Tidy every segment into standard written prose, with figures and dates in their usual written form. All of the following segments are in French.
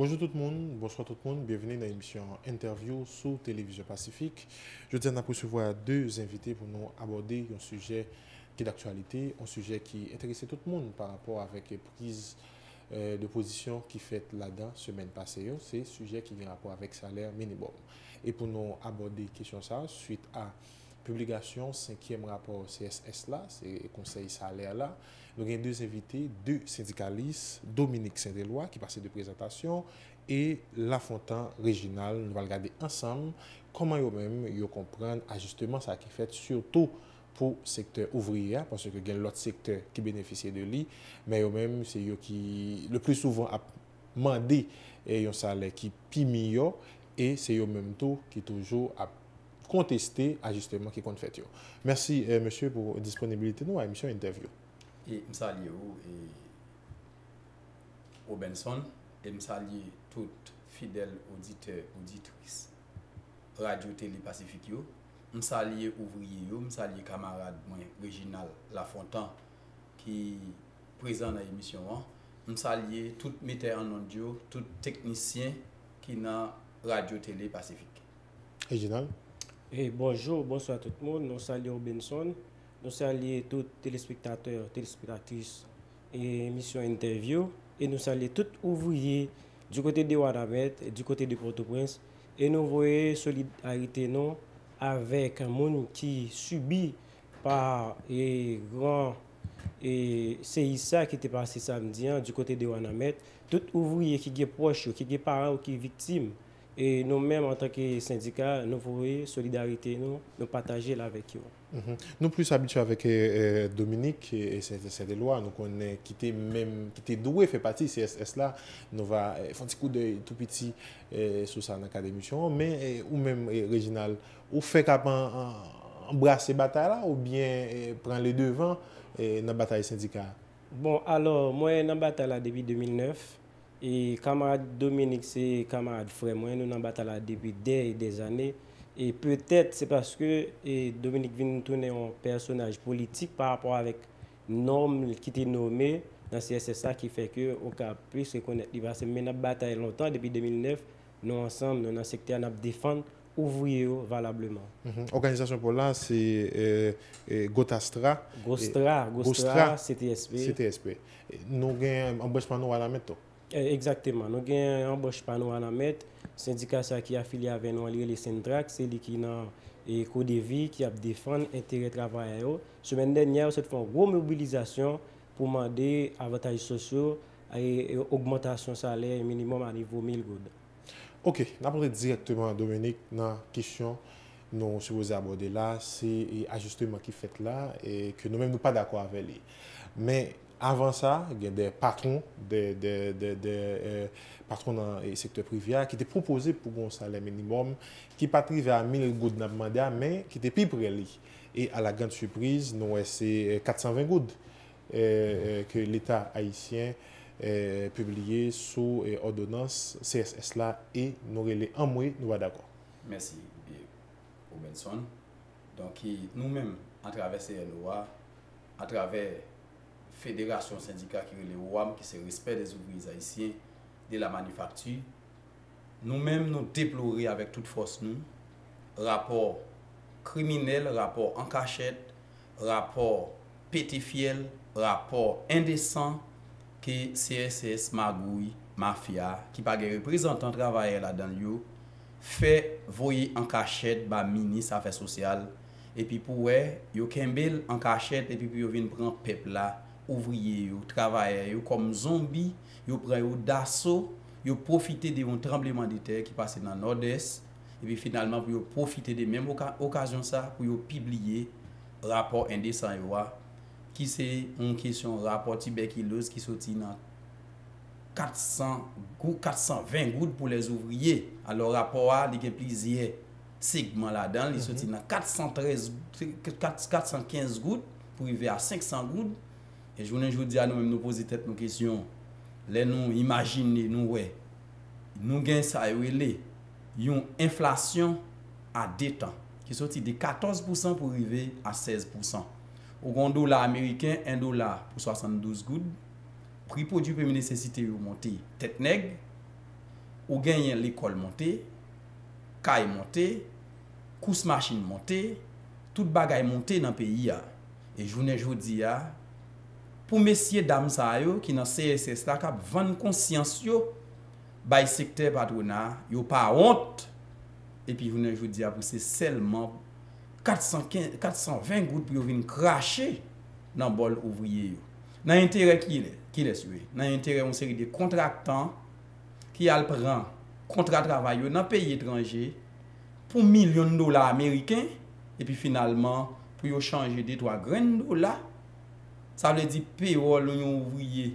Bonjour tout le monde, bonsoir tout le monde, bienvenue dans l'émission Interview sur Télévision Pacifique. Je tiens à recevoir deux invités pour nous aborder un sujet qui est d'actualité, un sujet qui intéresse tout le monde par rapport avec les prises de position qui fait là-dedans semaine passée. C'est un sujet qui a rapport avec salaire minimum. Et pour nous aborder la question ça, suite à publication 5e rapport CSS là, c'est conseil salaire là. Nous avons deux invités, deux syndicalistes, Dominique Saint-Éloi qui passait de présentation et Lafontant Réginald. Nous allons regarder ensemble comment eux-mêmes comprennent ajustement ça qui est fait surtout pour le secteur ouvrier parce que il y a l'autre secteur qui bénéficie de lui, mais eux-mêmes c'est eux qui le plus souvent a demandé un salaire qui est meilleur et c'est eux-mêmes qui toujours a contester ajustement qui compte fait. Merci, monsieur, pour la disponibilité nous à l'émission Interview. Et je salue Robinson et je salue tous les fidèles auditeurs, auditrices Radio Télé Pacifique. Je salue les ouvriers, je salue les camarades Réginald Lafontant qui est présent dans l'émission. Je salue tous les metteurs en audio, tous les techniciens qui sont dans Radio Télé Pacifique. Réginald? Et bonjour, bonsoir à tout le monde. Nous saluons Robinson, nous saluons tous les téléspectateurs, téléspectatrices et émissions interview. Et nous saluons tous les ouvriers du côté de Wanament et du côté de Port-au-Prince. Et nous voyons solidarité non avec un monde qui subit par les grands CSSA qui était passé samedi hein, du côté de Wanament. Tous les ouvriers qui sont proches, qui sont parents ou qui sont victimes. Et nous-mêmes, en tant que syndicat, nous voyons solidarité, nous partager avec eux. Nous plus habitués avec Dominique et Saint-Éloi, nous connaissons qui était doué, fait partie de CSS là, nous va faire un petit coup d'œil tout petit sur ça dans l'académie d'émission, mais ou même Réginald, ou fait embrasser la bataille là, ou bien prendre les devants dans la bataille syndicale. Bon, alors, moi, dans la bataille là depuis 2009, et camarade Dominique, c'est camarade frère. Moi, nous en battons depuis des années. Et peut-être c'est parce que Dominique vient tourner un personnage politique par rapport avec normes qui étaient nommées dans le CSSA qui fait que au cas plus reconnaître. Mais nous bataille longtemps depuis 2009. Nous ensemble, nous dans le secteur, nous défendons ouvriers valablement. Organisation pour là, c'est Gotastra. Gotastra, CTSP. Nous avons un embauchement à la méthode. Exactement. Nous avons embauché par nous à la mettre. Syndicat qui est affilié avec nous, les Centrax, c'est lui qui a un code de vie, qui a défendu l'intérêt des travailleurs. Semaine dernière, nous avons fait une grosse mobilisation pour demander avantages sociaux et augmentation de salaire minimum à niveau 1000 gourdes. Ok, nous avons directement à Dominique dans la question. Nous supposons aborder là, c'est l'ajustement qui est fait là et que nous-mêmes nous ne sommes pas d'accord avec lui. Mais avant ça, il y a des patrons dans le secteur privé qui étaient proposés pour un salaire minimum qui n'est pas arrivé à 1000 gouttes dans le mandat, mais qui était plus près. Et à la grande surprise, nous c'est 420 gouttes que l'État haïtien publié sous ordonnance CSS là et nous relais en mois, nous sommes d'accord. Merci, Robinson. Donc, nous-mêmes, à travers CNOA, à travers Fédération syndicale qui est l'OAM, qui se respecte des ouvriers haïtiens de la manufacture. Nous-mêmes, nous déplorons avec toute force nous, rapport criminel, rapport en cachette, rapport pétifiel, rapport indécent que CSS, magouille, mafia, qui par des représentants travailleurs là dans le fait voyer en cachette par ministre affaires sociales et puis pour eux, ils kembel en cachette et puis ils viennent prendre peuple là. Ouvriers, travailleurs, comme zombies, ils prennent d'assaut, ils profitent d'un tremblement de terre qui passe dans le nord-est, et puis finalement, ils profitent de même occasion ça pour publier rapport indécent, qui c'est une question rapport tuberculose qui sortit dans 400 gouttes, 420 gouttes pour les ouvriers. Alors, rapport a plusieurs segments là-dedans, il sortit dans 413, 415 gouttes pour arriver à 500 gouttes. Et je vous dis à nous-mêmes, nous poser tête nos questions. Les nous imaginer, nous, ouais, nous gagnons ça, une inflation à 2 temps, qui sortit de 14% pour arriver à 16%. Au dollar américain, 1 dollar pour 72 gouttes. Prix produit première nécessité, vous montez tête nègre. ou gagne l'école montée, caille montée, course machine montée, tout bagaille montée dans le pays. Et je vous dis, pour messieurs dames qui dans CSS là cap vendre conscience yo bay secteur patronat, yo pas honte. Et puis je vous dis pour c'est seulement 420 gouttes pour venir cracher dans bol ouvrier yo. Dans intérêt qui est suivi, dans intérêt une série de contractants qui al prend contrat travail dans pays étranger pour $1 million américains et puis finalement pour changer des 3 graines de dollars. Ça veut dire payroll un ouvrier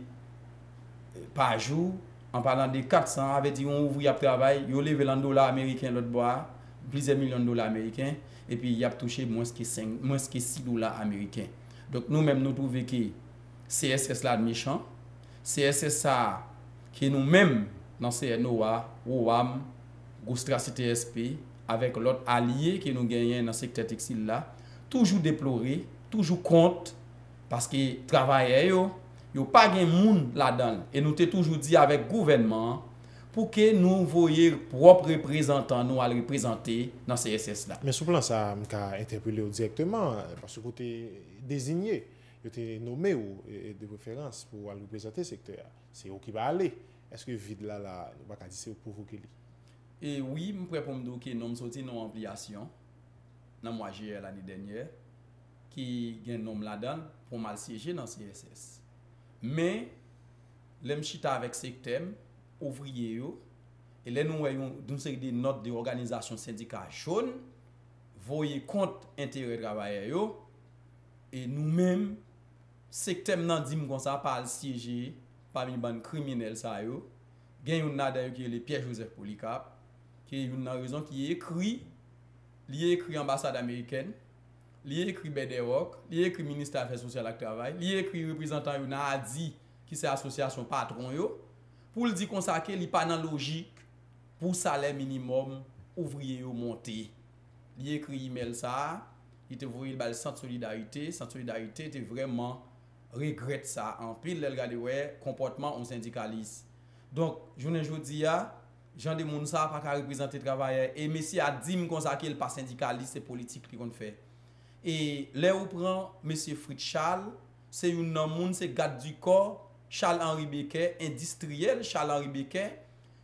par jour en parlant de 400 avait dit on ouvrier à travail, yo levé en dollars américains l'autre bois, plusieurs millions de dollars américains et puis il a touché moins que $6 américains. Donc nous-mêmes nous trouvons que CSS là méchant, CSSA qui nous-mêmes dans CNOA, OAM, Gotastra CTSP avec l'autre allié qui nous gagnent dans le secteur textile là, toujours déploré, toujours contre. Parce que travailleurs, il n'y a pas de monde là-dedans. Et nous avons toujours dit avec le gouvernement pour que nous voyions les propres représentants nous à représenter dans ces CSS là. Mais sous plan, ça m'a interpellé directement parce que vous êtes désigné, vous êtes nommé de préférence pour représenter le secteur. C'est vous qui va aller. Est-ce que le vide là, vous ne pouvez pas dire pour vous? Et oui, je peux vous dire que nous avons sorti nos ampliations dans le mois de juillet l'année dernière. Qui gen nom là-dedans pour mal siéger dans CSS. Mais les chita avec secteur ouvrier yo et les nous voyons d'une série de notes de organisation syndicale jaune voyez compte intérêt travailleurs yo et nous-mêmes secteur nan di m kon ça pas siéger parmi bande criminel ça yo gen yon nan d'ailleurs qui est Pierre Joseph Polycap qui est une raison qui écrit li écrit ambassade américaine. Il écrit Bédéroc, il écrit ministre des Affaires sociales et du Travail, il écrit représentant Yonadi, qui c'est l'association patron, pour le dire qu'on sait qu'il n'est pas dans la logique pour salaire minimum ouvrier au monté. Il écrit email ça, il te voyait le centre solidarité, centre solidarité était vraiment regrette ça. En pile, le regard ouais comportement on syndicalise. Donc, je dis, Jean de Mounsa n'a pas représenté les travailleurs, et Messie a dit qu'on sait qu'il n'est pas syndicaliste, c'est politique qu'on fait. Et là où prend M. Fritzchal, c'est un homme, c'est garde du corps, Charles Henri Becker, industriel Charles Henri Becker,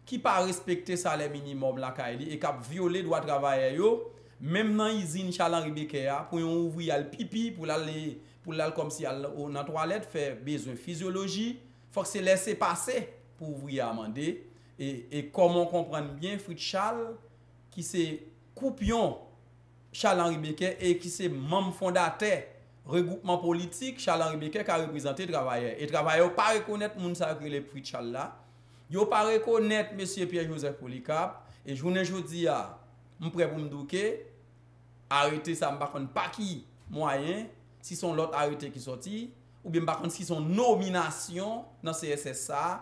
qui n'a pas respecté le salaire minimum et qui a violé le droit de travail. Même dans l'usine Charles Henri Becker, pour ouvrir le pipi, pour aller comme si on a toilette, faire besoin de physiologie, il faut se laisser passer pour ouvrir amender. Et comme on comprend bien, Fritzchal, qui c'est coupion, Charles Henri Becker et qui c'est membre fondateur regroupement politique Charles Henri Becker qui a représenté travailleurs et travailleurs pas reconnaître moun sa ki le Fritzchal là yo pas reconnaître monsieur Pierre Joseph Polycap et journée jodi a m prêt pour me douker arrêter ça m pa konn pa ki moyen si son l'autre arrêté qui sorti ou bien m pa konn si son nomination dans CSSA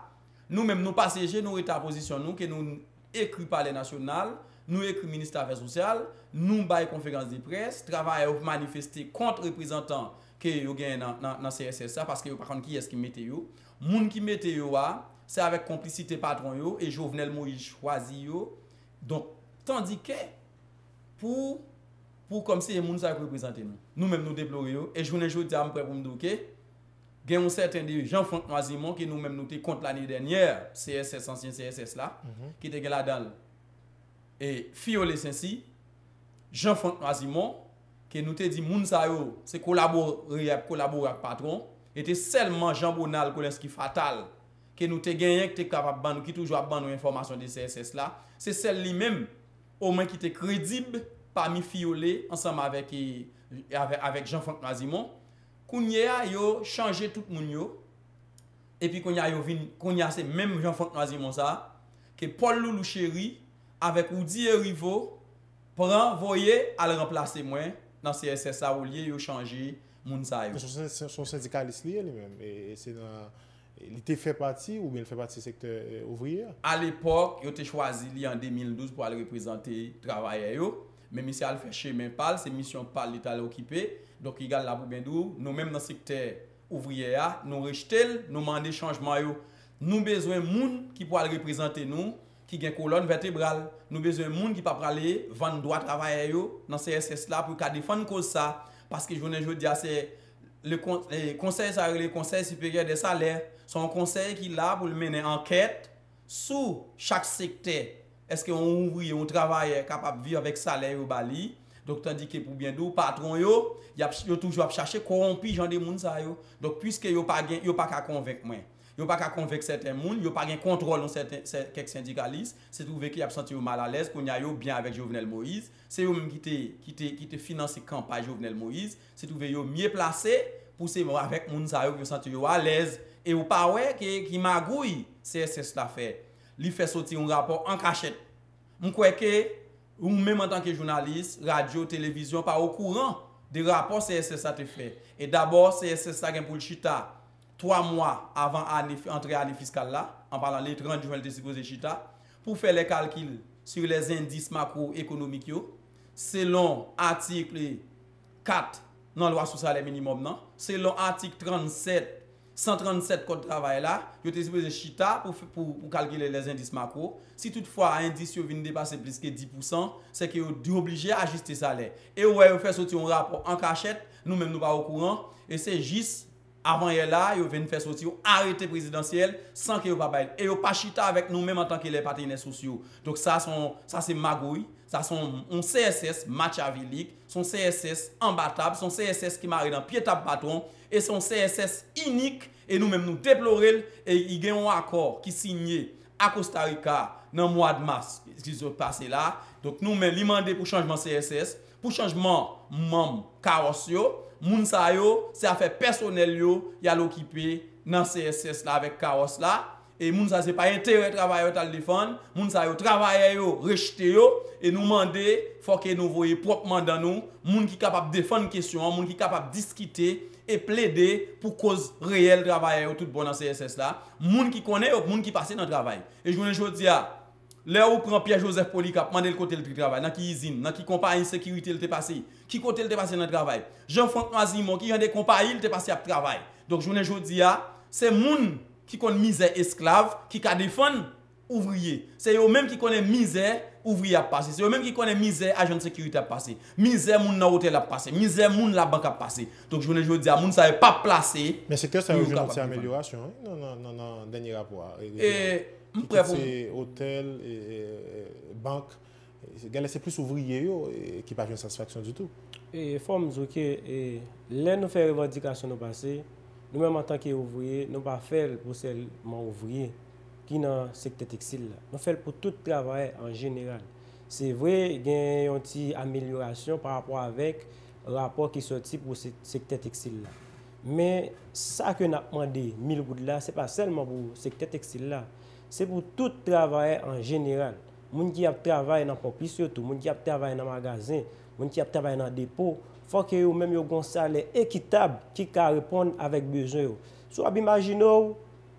nous même nous passagers nous état position nous que nous écrit par les national. Nous écrit ministère des Affaires sociales, nous bail conférence de presse, travail pour manifester contre représentants que vous gagnez dans CSSA parce que vous ne qui est-ce qui mettez yo. Moun qui mettez yo c'est avec complicité patron yo et Jovenel Moïse choisi yo. Donc tandis que pour comme si moun ça représenter nous. Nous-mêmes nous déplorer yo et journée à après pour me dire que gagne un certain de Jean-François Simon qui nous-mêmes nous était contre l'année dernière CSS ancien CSS là qui était là-dedans. Et Fiole Sensi, Jean-François Simon, qui nous a dit que c'est collaborer avec le patron, était seulement Jean Bonal Kolenski fatal, qui nous a gagné, qui est capable de toujours avoir des informations de CSS là. C'est celle-là au moins qui était crédible parmi Fiole, ensemble avec Jean-François Simon. Kounya yo changé tout le monde. Et puis Kounya c'est même Jean-François Simon ça, que Paul Loulou Chéri, avec Oudi et Rivo, prend, voyez, à le remplacer moi dans CSSA ou lié, il changer mon saïe. Son syndicaliste lié lui-même, et c'est dans. Il était fait partie ou bien il fait partie du secteur ouvrier? À l'époque, il était choisi en 2012 pour aller représenter les travailleurs. Mais monsieur a fait chez Menpal, c'est mission Pal l'État l'a occupé. Donc il a la boubendou. Nous-mêmes dans le secteur ouvrier, nous rejetons, nous demandons changement. Nous avons besoin de monde qui pourra représenter nous. qui ont colonne vertébrale. Nous avons besoin de monde qui pas aller vendre droit travailler dans CSS là pour défendre cause ça parce que je veux dire c'est le conseil supérieur des salaires sont un conseil qui là pour mener enquête sous chaque secteur. Est-ce qu'on ouvrier on travaille capable de vivre avec salaire au Bali? Donc tandis que pour bien d'où patron yo, y a toujours chercher corrompu gens des monde ça yo. Donc puisque yo pas gain, yo pas qu'à convaincre moi. Yo pas qu'à convaincre certains monde, yo pas gain contrôle sur quelques syndicalistes, c'est trouvé qu'il y a senti mal à l'aise qu'on y a yo bien avec Jovenel Moïse, c'est eux même qui te financer campagne Jovenel Moïse, c'est trouvé yo mieux placé pour se avec monde ça yo qui senti yo à l'aise et ou pas ouais qui magouille CSS la fait. Li fait sortir un rapport en cachette. On croit que ou même en tant que journaliste, radio, télévision, pas au courant des rapports CSSA te fait. Et d'abord, CSSA gen pou le chita 3 mois avant l'entrée à l'année fiscale là, en parlant les 30 juin de supposé chita, pour faire les calculs sur les indices macroéconomiques selon article 4 dans la loi sur salaire minimum, non? Selon article 37, 137 code travail là, yo te supposé chita pour calculer les indices macro. Si toutefois un indice vient dépasser plus que 10%, c'est que vous êtes obligé à ajuster salaire. Et ouais, vous faites sortir un rapport en cachette, nous-mêmes nous pas au courant et c'est juste avant hier là, vous venez faire sortir arrêté présidentiel sans que vous pas bail. Et vous pas chita avec nous-mêmes en tant que les partenaires sociaux. Donc ça c'est magouille, ça sont un CSS machiavélique, son CSS imbattable, son CSS qui marie dans pied tap bâton. Et son CSS unique, et nous-mêmes nous déplorons, et il y a un accord qui signé à Costa Rica dans le mois de mars, qui s'est passé là. Donc nous-mêmes, nous demandons pour changement CSS, pour changement membre carrossio, mounsayo, c'est affaire personnelle, il y a l'occupé dans CSS là avec carrosse là. Et mounsa, ce n'est pas intérêt de travailler à le téléphone, mounsa yo travailler, rejeter, et nous demander, faut que nous voyons proprement dans nous, moun qui capable de défendre une question, moun qui capable de discuter. Et plaider pour cause réelle travail tout bon dans CSS là moun qui connaît ou moun qui passe dans travail et je dis là où prend Pierre Joseph Polycap mandé le côté le travail dans qui usine dans qui compagnie sécurité le te passé qui côté le te passé dans travail Jean-François Simon qui a des compagnies le te passé à travail donc je dis c'est moun qui connaît misère esclave qui ca défendre ouvrier c'est eux même qui connaît misère ouvrier à passer. C'est eux-mêmes qui connaissent misère agent de sécurité à passer. Misère moun nan hôtel à passer. Misère moun la banque à passer. Donc je veux dire, moun ça n'est pas placé. Mais c'est que ça a une amélioration. Non, non, non, non, dernier rapport. Et c'est hôtel, banque. C'est plus ouvrier qui n'a pas de satisfaction du tout. Et il faut me dire que là, nous faisons revendication au passé. Nous-mêmes en tant qu'ouvriers, nous ne pas faire pour seulement ouvrier. Qui dans le secteur textile. Nous faisons pour tout travail en général. C'est vrai, il y a une petite amélioration par rapport avec le rapport qui sorti pour ce secteur textile. Mais ça que nous avons demandé, 1000 gouttes là, ce n'est pas seulement pour le secteur textile là. C'est pour tout travail en général. Les gens qui travaillent dans le surtout, les gens qui travaillent dans le magasin, les gens qui travaillent dans le dépôt, il faut que vous-même ayez un salaire équitable qui répond avec besoin. Si vous imaginez,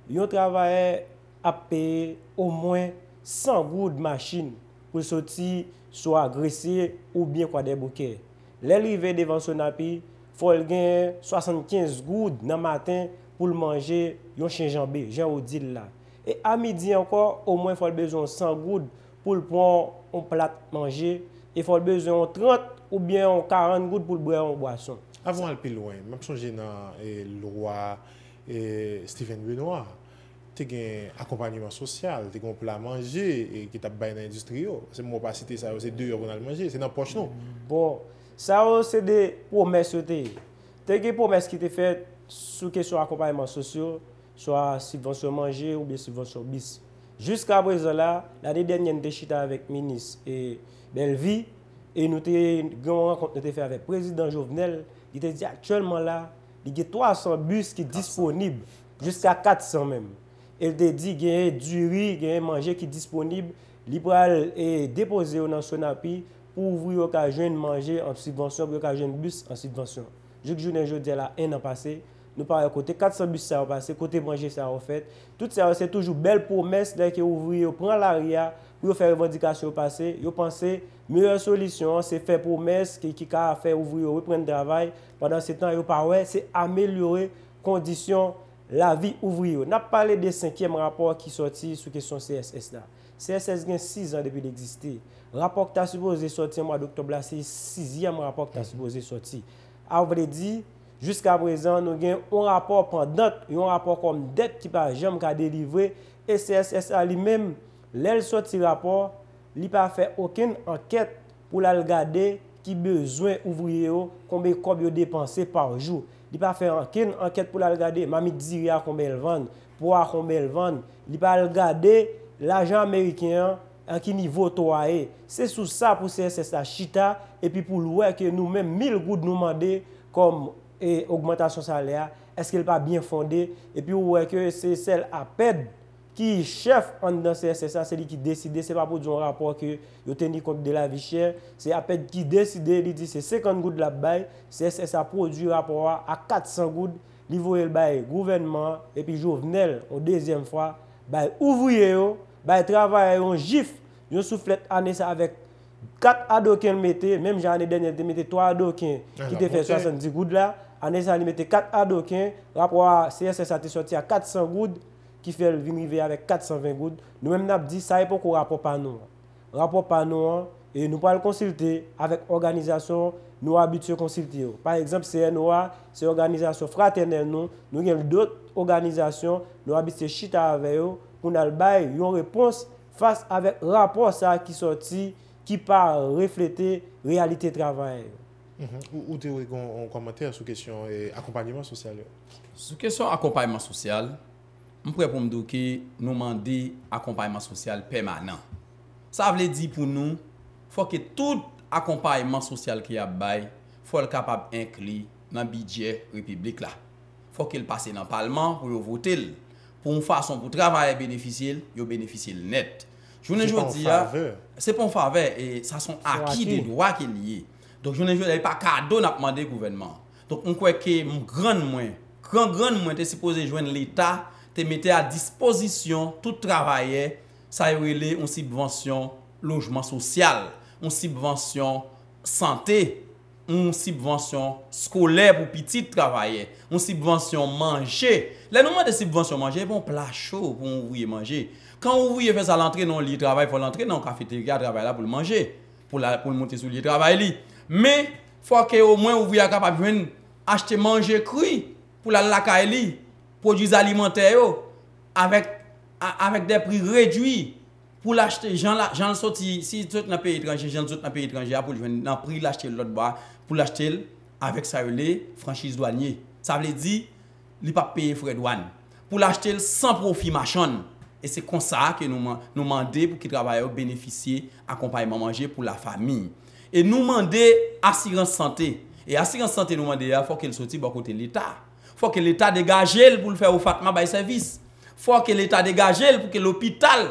vous travaillez à payer au moins 100 gouttes de machine pour sortir, soit agressé ou bien quoi des bouquets. L'arrivée devant son appui, il faut gagner 75 gouttes dans le matin pour le manger, un chien jambé, j'ai au deal là. Et à midi encore, au moins il faut besoin 100 gouttes pour le prendre un plat manger, il faut besoin 30 ou bien 40 gouttes pour le boire en boisson. Avant d'aller plus loin, même changer dans le roi et Steven Benoit. Il y a un accompagnement social, il y a un plat à manger qui est dans l'industrie. C'est moi pas cité ça, c'est 2 euros à manger, c'est dans la poche. Bon, ça c'est des promesses. Il y a des promesses qui sont faites sur l'accompagnement social, soit subvention manger ou bien subvention bis. Jusqu'à présent, l'année dernière, nous avons chité avec le ministre et Belvi et nous avons fait avec le président Jovenel. Il a dit actuellement, il y a 300 bus qui sont disponibles, jusqu'à 400 même. Elle te dit qu'il y a du riz, qu'il y a manger qui est disponible, libéral et déposé dans son appui pour ouvrir le jeune manger en subvention, pour le jeune bus en subvention. Je dis là, un an passé, nous parlons côté 400 bus ça a passé, côté manger ça a fait. Tout ça, c'est toujours belle promesse dès que ouvrier prend l'arrière pour faire revendication au passé. Vous pensez, meilleure solution, c'est faire promesse qui a fait ouvrier reprendre le travail. Pendant ce temps, c'est améliorer les conditions. La vie ouvrier. On a parlé des 5e rapport qui sorti sur question CSS là. CSS gagne 6 ans depuis l'existence. Rapport que tu as supposé sortir au mois d'octobre, c'est le 6e rapport que tu as supposé sortir. À vrai dire, jusqu'à présent, nous avons un rapport pendant, un rapport comme dette qui n'a jamais délivré. Et CSSA lui-même, l'elle sorti le rapport, il n'a pas fait aucune enquête pour la regarder qui besoin ouvrier, combien de dépensés par jour. Il n'a pas fait aucune enquête pour la regarder. Mamie dit combien elle vend, poids combien elle vend. Il n'a pas regardé l'argent américain à qui niveau toaé. C'est sous ça pour CSSA Chita et puis pour l'ouer que nous-mêmes, 1000 gouttes nous demander comme augmentation salaire. Est-ce qu'elle n'est pas bien fondée? Et puis l'ouer que c'est celle à perdre qui chef en dans CSSA, c'est lui qui décide, c'est pas pour dire un rapport que vous tenez compte de la vie chère, c'est à peine qui décide, il dit c'est 50 gouttes de la baille, CSSA produit rapport à 400 gouttes, il voit le bail gouvernement, et puis Jovenel, en deuxième fois, bail ouvrier, bail travail, on gifle, on souffle année ça avec 4 adoquins mettait, même l'année dernière, il mettait 3 adoquins qui te fait 70 gouttes là, année ça, il mettait 4 adoquins, rapport à CSSA, sorti à 400 gouttes, qui fait le vin avec 420 gouttes. Nous-mêmes, nous avons dit que ça n'est pas un rapport par nous. Rapport par nous, et nous pouvons le consulter avec l'organisation, nous habitués à consulter. Par exemple, CNOA, c'est une organisation fraternelle. Nous avons d'autres organisations, nous habitués à chita avec eux pour nous avoir une réponse face avec le rapport ça qui sorti, qui pas refléter la réalité du travail. Ou tu as un commentaire sur la question accompagnement social? Sur la question accompagnement social, je pourrais vous dire que nous demandons accompagnement social permanent. Ça veut dire pour nous, il faut que tout accompagnement social qui a bail, faut le capable d'inclure dans le budget république là. Faut qu'il passe dans le Parlement pour voter. Pour une façon pour travailler bénéficier, il bénéficie net. Je ne dis pas c'est pas en faveur et ça sont acquis des droits qui liés. Donc je ne dis pas cadeau n'a demandé gouvernement. Donc on croit que grand moins est supposé joindre l'État te mettez à disposition tout travailleur, ça y est, une subvention logement social, une subvention santé, une subvention scolaire pour petit travailleurs, une subvention manger. Les noms de subvention manger, bon plat chaud pour ouvrier manger. Quand ouvrier fait ça l'entrée dans le lieu de travail, il faut l'entrée dans le cafétéria, travail là pour le manger, pour le monter sur le lieu de travail. Mais il faut que au moins ouvrier capable acheter manger cru pour la caille. Produits alimentaires avec des prix réduits pour l'acheter. J'en sorti, si tu es dans le pays étranger, j'en sorti dans le pays étranger, pour le prix l'acheter l'autre bas, pour l'acheter avec sa franchise douanière. Ça veut dire, il n'y a pas payé frais douane. Pour l'acheter sans profit marchand. Et c'est comme ça que nous demandons pour que les travailleurs bénéficient d'accompagnement manger pour la famille. Et nous demandons assurance santé. Et assurance santé, nous demandons, il faut qu'elle sorte du côté de l'État. Faut que l'État dégage pour le faire au Fatma bail service. Faut que l'État dégage pour que l'hôpital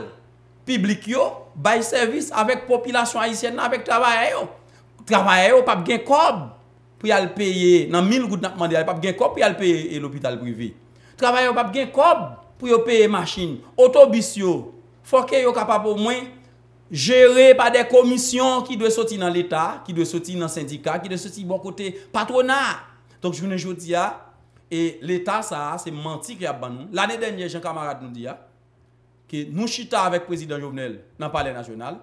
public yo bail service avec population haïtienne avec travail yo. Travail yo pas gain cob pour y aller payer dans 1000 gouttes n'a demandé pas gain cob pour y aller payer l'hôpital privé. Travail yo pas gain cob pour yo payer machine, autobus yo. Faut que yo capable au moins gérer par des commissions qui doivent sortir dans l'État, qui doivent sortir dans syndicat, qui doivent sortir bon côté patronat. Donc je ne jodi a et l'État, ça, c'est menti qui a ban nous. L'année dernière, Jean Camarade nous dit que nous chita avec le président Jovenel dans le palais national.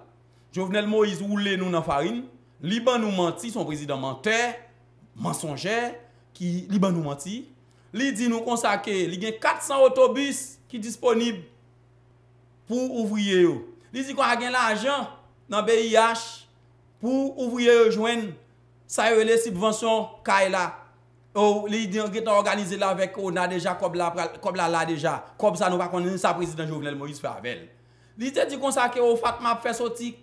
Jovenel Moïse roule nous dans la farine. Liban nous menti, son président menteur, mensongère, qui Liban nous menti. Il dit nous consacre, il y a 400 autobus qui sont disponibles pour ouvriers. Il dit qu'on a l'argent dans le BIH pour ouvriers joindre ça et les subventions Kaila. Oh, les gens qui ont organisé là avec on a déjà comme là déjà comme ça nous va connaître ça président Jovenel Moïse fait avec. L'idée dit comme ça que au Fatma fait sortir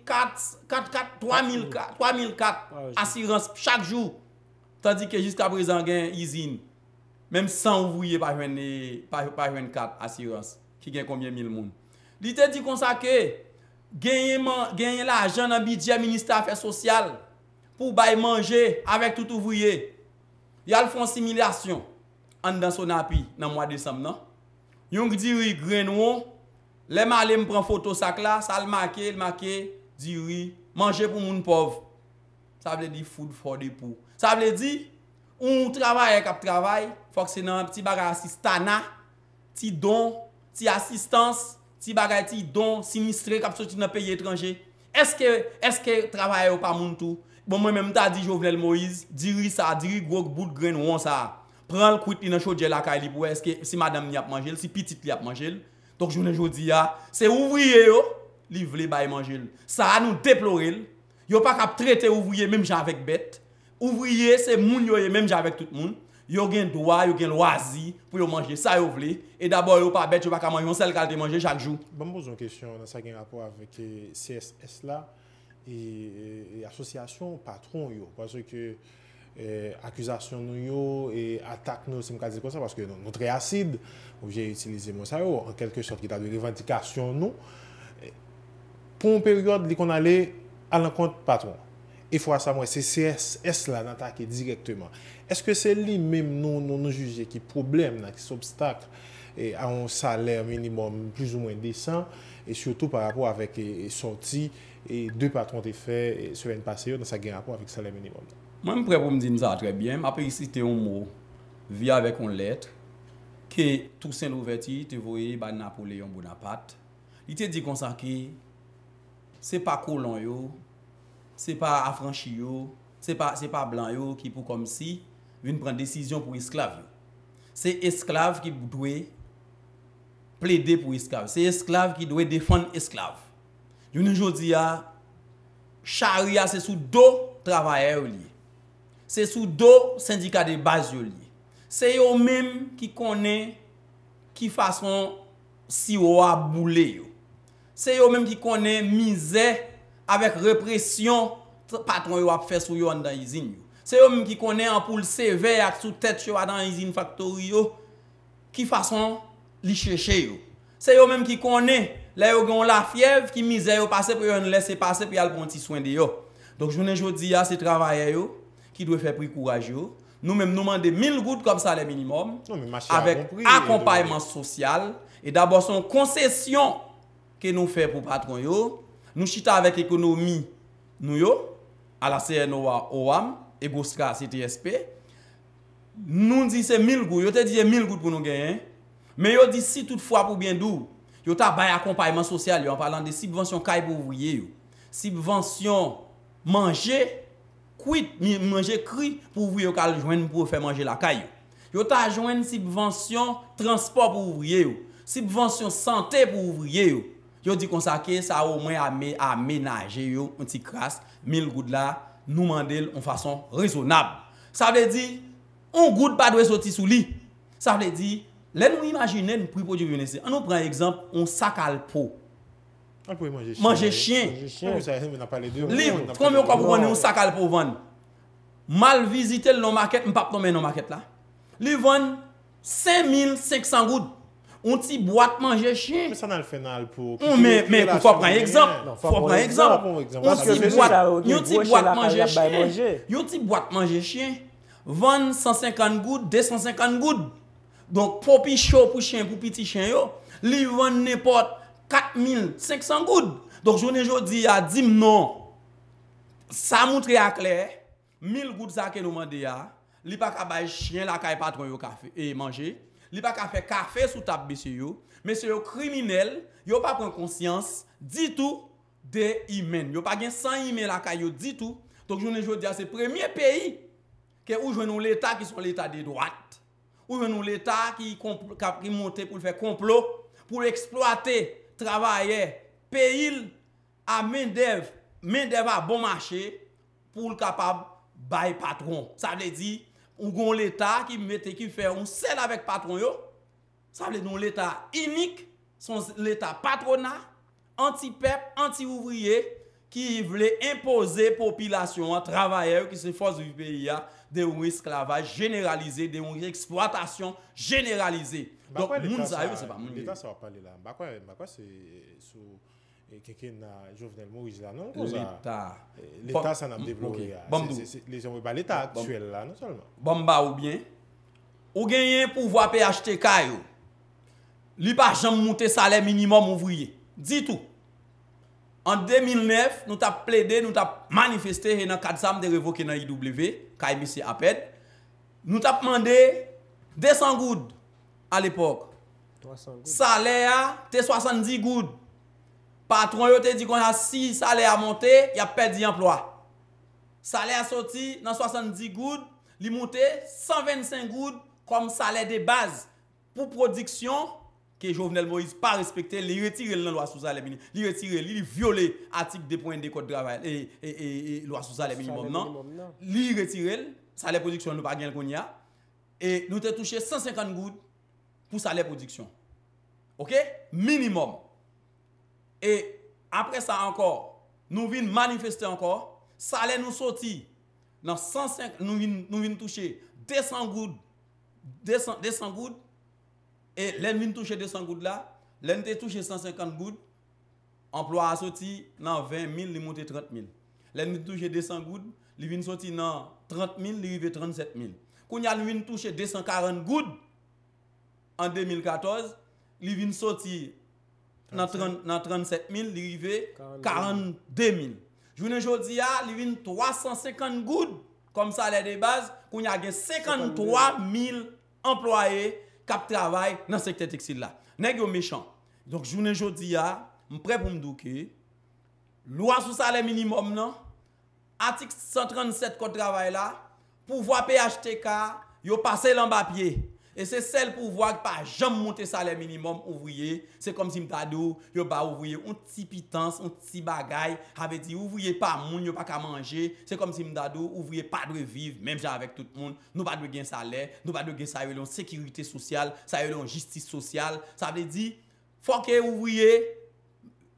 3004 assurance chaque jour. Tandis que jusqu'à présent gain usine même 100 ouvriers pas joindre pas 24 assurance qui gagne combien mille monde. L'idée dit comme ça que gagner l'argent dans budget ministère affaires sociales pour bail manger avec tout ouvrier. Il y a une simulation dans son appui dans le mois de décembre. Il y a du riz grain, les malins prennent photo sac là, ça le marque, du riz, manger pour les pauvres. Ça veut dire food for the poor. Ça veut dire, on travaille avec le travail, il faut que c'est un petit bagage assistana, petit don, petit assistance, ti bagay ti don sinistré qui sorti dans pays étranger. Est-ce que travail ou pas moun tout? Bon moi même t'a dit Jovenel Moïse, diri ça, diri gros bout de grain on ça. Prends le cuit dans chaudière la caille pour est-ce que si madame n'y a manger, si petite li a manger. Donc journée jodi a, c'est ouvrier yo, li vle bay manger. Ça nous déplorer. Yo pas cap traiter ouvrier même jan avec bête. Ouvrier c'est moun yo même jan avec tout moun. Yo gen droit, yo gen loisir pour yo manger ça yo vle et d'abord yo pas bête, yo pas ka manger on seul ka te manger chaque jour. Bon pose une question dans ça gen rapport avec CSS là et association patron yo parce que accusation nous yo et attaque nous c'est me dire comme ça parce que nous très acide, j'ai utilisé mon ça yo en quelque sorte qui t'a de revendication nous pour une période qu'on allait à l'encontre patron. Il faut savoir moi c'est CSS là d'attaquer directement. Est-ce que c'est lui-même nous juger qui problème, qui obstacle à un salaire minimum plus ou moins décent et surtout par rapport avec sortie et deux patrons de fait semaine passée dans sa guerre rapport avec salaire minimum. Moi je prêt pour me dire ça très bien, après citer un mot via avec une lettre que Toussaint Louverture te voyait par Napoléon Bonaparte. Il te dit comme ça que c'est pas colon yo, c'est pas affranchi yo, c'est pas blanc yo qui pour comme si viennent prendre décision pour esclave. C'est esclave qui doit plaider pour esclave, c'est esclave qui doit défendre esclave. Aujourd'hui a charia c'est sous dos travailleurs lié. C'est sous dos syndicat de base lié. C'est eux même qui connaît qui façon si on a boulé. C'est eux même qui connaît misère avec répression patron yo a fait sur yo dans usine. C'est eux qui connaît en poule sévère avec sous tête yo dans usine factory yo qui façon li chercher yo. C'est eux même qui connaît là yo gon la fièvre qui misère yo passer pour yo laisser passer pour y aller prendre petit soin de yo. Donc journée jodi a c'est travailleurs yo qui doit faire plus courage yo. Nous même nous demander 1000 gouttes comme ça les minimum avec accompagnement social et d'abord son concession que nous fait pour patron yo. Nous chita avec l'économie, nous yo, à la CNOA, OAM, et Gotastra, CTSP. Nous disons c'est 1000 gouttes, yo te dit 1000 gouttes pour nous gagner. Mais yo dit si toutefois pour bien d'où, yo ta bay accompagnement social, yo, en parlant de subvention caille pour ouvrier, subvention manger, cuite, manger cri pour ouvrier, yo joindre pour faire manger la caille. Yo ta joindre subvention transport pour ouvrier, subvention santé pour ouvrier. Yo dit qu'on s'accue ça au moins à ménager yo un petit crasse 1000 gouttes là nous mandel en façon raisonnable. Ça veut dire on goutte pas doit sortir sous lit. Ça veut dire là nous imaginer nous produit venir. On prend exemple on sac à l'po. On peut manger chien. On n'a pas les deux. Combien on comprend on sac à l'po vendre. Mal visiter le market, on pas tomber dans market là. Li vend 5500 gouttes. On t'y boite manger chien. Mais ça n'a le final pour. Mais faut prendre exemple. Faut prendre exemple. On t'y boite manger chien. On t'y boite manger chien. Vend 150 gouttes, 250 gouttes. Donc pour pichot pour chien, pour petit chien yo, li vend n'importe 4500 gouttes. Donc journée jodi a dit non. Ça montre à clair 1000 gouttes ça que nous mandé a, li pas ka bay chien la kay patron yo café et manger. Il n'y a pas de café sous table, mais c'est un criminel, il n'y a pas de conscience du tout des humains. Il n'y a pas de 100 humains là, du tout. Donc, je veux dire, c'est le premier pays où je veux l'État qui sont l'État de droite, où je veux l'État qui est monté pour faire complot, pour exploiter, travailler, payer à main d'œuvre à bon marché pour le capable de patron. Ça veut dire. Ou l'État qui fait un sel avec patron yo, ça veut dire l'État unique, l'État patronat, anti-peuple, anti-ouvrier, qui voulait imposer population, travailleurs qui se force du pays à des esclavage généralisé, des exploitation généralisée. Donc, nous savons, c'est pas mon l'État, ça va parler là. Pourquoi c'est sous Jovenel Moïse là, non? L'État, ça n'a pas développé. Les gens ne veulent pas l'État actuel là, non seulement. Bamba ou bien, ou gagne pouvoir PHTK, li pa janm monte salaire minimum ouvrier. Dis tout. En 2009, nous avons plaidé, nous avons manifesté, et dans le cadre de nous avons révoqué dans l'IW, KMC APED. Nous avons demandé 200 gouttes à l'époque. Salaire, c'est 70 gouttes. Patron, il te dit qu'on a 6 salaires à monter, il a perdu l'emploi. Salaire sorti dans 70 gouttes, il monte 125 gouttes comme salaire de base pour production que Jovenel Moïse n'a pas respecté, il retire la loi sous salaire minimum, il retire, il viole l'article 2.1 de code de travail et loi sous salaire minimum non. Il retire salaire production nous pas gain qu'on y a et nous te touché 150 gouttes pour salaire production. OK? Minimum. Et après ça encore, nous venons manifester encore, salaire nous sorti dans 105 nous venons toucher 200 gouttes 200 gouttes. Et l'on vient toucher 200 gouttes là, l'on te touche 150 gouttes, emploi a sorti dans 20 000, il monte 30 000. L'on vient toucher 200 gouttes, il vient sorti dans 30 000, il arrive 37 000. Quand il vient toucher 240 gouttes en 2014, il vient sorti dans 37 000, il arrive 42 000. Aujourd'hui, il vient 350 gouttes comme salaire de base, quand il y a 53 000 employés cap travail dans le secteur textile là. Nèg yo méchant. Donc journée jodi a, m prêt pour me dire que loi sur salaire minimum non, article 137 code travail là, pouvoir PHTK, yo passer l'en papier. Et c'est celle pouvoir pas jamais monter salaire minimum ouvrier, c'est comme si m'tadou, yo ba ouvrier un petit pitance, un petit bagay, avait dit ouvrier pas moun, yo pas ka manger, c'est comme si m'tadou, ouvrier pas de vivre, même j'ai avec tout le monde, nous pas de gain salaire, nous pas de gain ça yon sécurité sociale, ça yon justice sociale, ça veut dire faut que ouvrier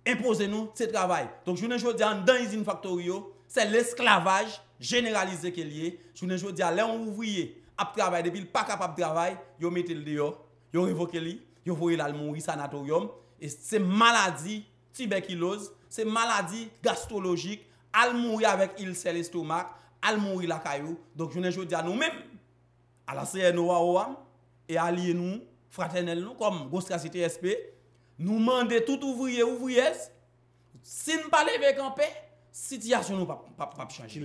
imposer nous ce travail. Donc journée jodi dans usine factory, c'est l'esclavage généralisé qui est lié. Journée jodi là on ouvrier à travailler depuis pas capable de travailler, yo mettez le dehors, yo révoquez li, yo voyez la mourir sanatorium et c'est maladie tuberculose, c'est maladie gastrologique, al mourir avec ulcère l'estomac, al mourir la caillou. Donc je ne jodi à nous-mêmes à la CNOA OAM et alliés nous fraternel nous comme Gotastra CTSP, nous mandons tout ouvrier ouvriers si ne pas lever camper situation nous pas changer.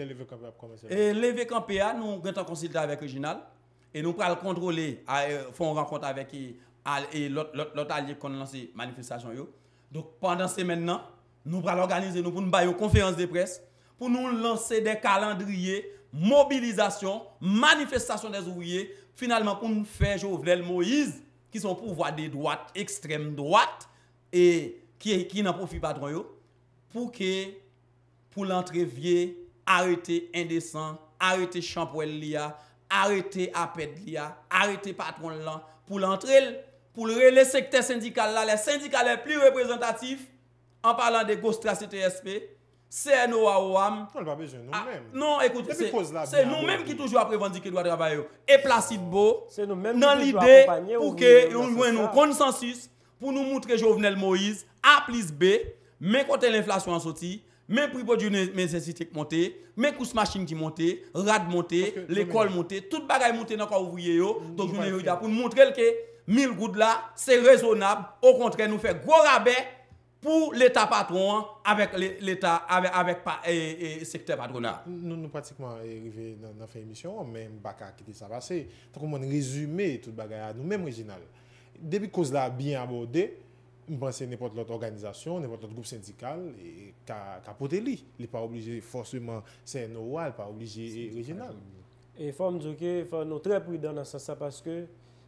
Et lever campé nous grand consulter avec Réginald et nous pral contrôler font rencontre avec l'autre allié qu'on lancé manifestation yo. Donc pendant ces maintenant nous pral organiser nous pour nous bailler une conférence de presse pour nous lancer des calendriers mobilisation manifestation des ouvriers finalement pour nous faire Jovenel Moïse qui sont pouvoir de droite extrême droite et qui n'en profite pas patron pour que pour l'entrevier, arrêter indécent, arrêter Champouel Lia, arrêter Aped Lia, arrêter patron là, pour l'entrée, pour le secteur syndical là, les syndicats les plus représentatifs, en parlant de Gotastra CTSP, CNOA OAM. On n'a pas besoin nous-mêmes. Non, écoutez, c'est nous-mêmes qui toujours revendiquer le droit de travail. Et Placide Beau, dans l'idée pour que nous ayons un consensus pour nous montrer Jovenel Moïse, A plus B, mais côté l'inflation en sortie. Mais prix pour nécessité qui monte, mais coûts machine qui monte, rad monte, l'école monte, tout bagay monte dans quoi ouvrier yo. Donc je dis pour montrer que 1000 gouttes là, c'est raisonnable. Au contraire, nous fait gros rabais pour l'état patron avec l'état avec secteur patronat. Nous pratiquement arrivé dans fait émission, mais baka qui ça passé. Tout monde résumer tout bagay nous même original. Depuis cause là bien abordé. Je pense que n'importe l'autre organisation, n'importe l'autre groupe syndical, et capote li. Il n'est pas obligé forcément, c'est CNOA, il n'est pas obligé régional. Et il faut me dire qu'il faut être très prudent dans ce sens parce que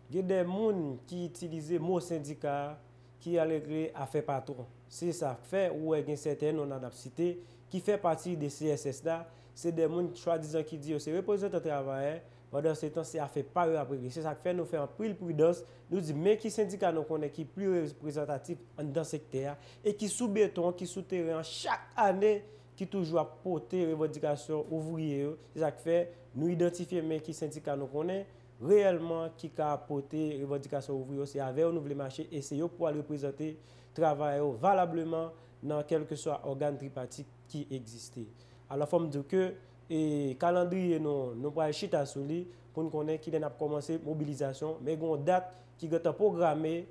il y a des gens qui utilisent le mot syndicat qui a l'écrit à faire patron. C'est ça fait ou il y a certaines non-adaptabilités qui fait partie des CSSA. C'est des gens soi-disant qui disent que c'est représentant travail. Pendant ce temps, c'est à faire par après. C'est ça qui fait nous faire un prix de prudence. Nous disons, mais qui syndicat nous connaît, qui est plus représentatif dans ce secteur et qui sous béton, qui sous terrain, chaque année, qui toujours apporte les revendications ouvrières. C'est ça qui fait nous identifier, mais qui syndicat nous connaît, réellement qui a apporté les revendications ouvrières. C'est avec un nouveau marché et c'est pour représenter le travail valablement dans quel que soit l'organe tripartite qui existe. Alors, il faut me dire que. Et calendrier, nous prenons chita sur lui pour nous connaître qu'il a commencé la mobilisation, mais une date qui est programmée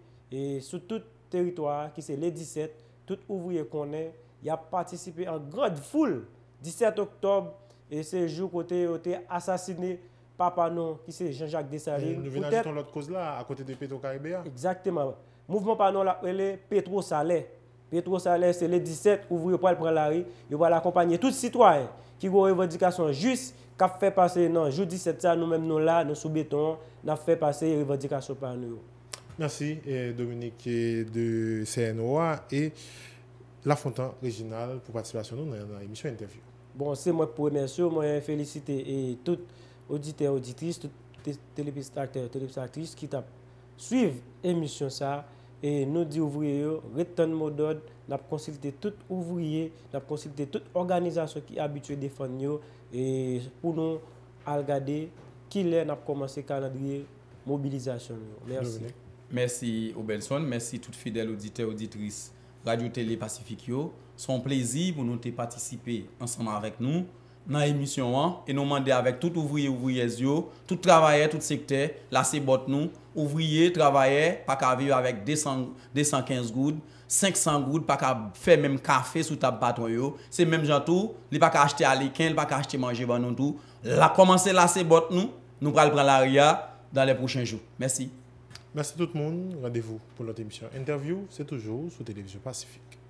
sur tout territoire, qui c'est le 17, tout ouvrier connaît, il a participé en grande foule, 17 octobre, et c'est le jour où il a été assassiné papa non, qui c'est Jean-Jacques Dessalines. Nous venons ajouter l'autre cause là, à côté de Petro-Caribé. Exactement. Mouvement Panon, il est Petro-Salé. Petro-Salé, c'est le 17, ouvriez pour prendre la rue, il va l'accompagner tous les citoyens qui ont une revendication juste, qui fait passer, non, jour 17, nous-mêmes, nous là, nous sous béton, nous fait passer les revendications par nous. Merci, Dominique de CNOA et Lafontant Réginald pour participation dans l'émission interview. Bon, c'est moi pour remercier, moi féliciter et tout auditeur, auditrice, tout téléspectateur, téléspectatrice qui t'a suivre l'émission ça et nous dit ouvrier, retenez le mot d'ordre, nous avons consulté tout ouvrier, nous avons consulté toute organisation qui est habituée à défendre et pour nous regarder qui est nous commencé le calendrier mobilisation. Merci. Merci Obenson, merci tout fidèle auditeur, auditrice. Radio Télé Pacifique, c'est un plaisir pour nous de participer ensemble avec nous dans l'émission et nous demander avec tout ouvrier, ouvriers, tout travailleur, tout secteur, là c'est bot nous, ouvrier, travailleur, pas qu'à vivre avec 215 gouttes, 500 gouttes, pas qu'à faire même café sous table patron, c'est même genre tout, il pas qu'à acheter à l'équin, pas qu'à acheter manger dans nous tout. Là commencer là c'est bot nous, nous allons prendre l'arrière dans les prochains jours. Merci. Merci tout le monde. Rendez-vous pour notre émission. Interview, c'est toujours sur Télévision Pacifique.